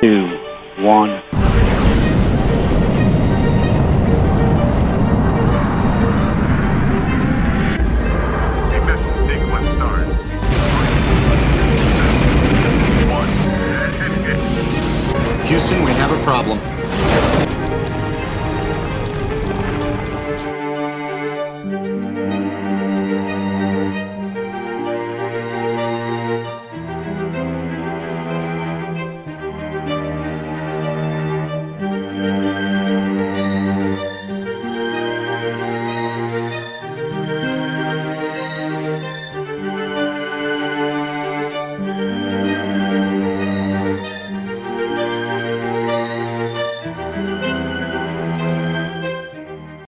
2, 1.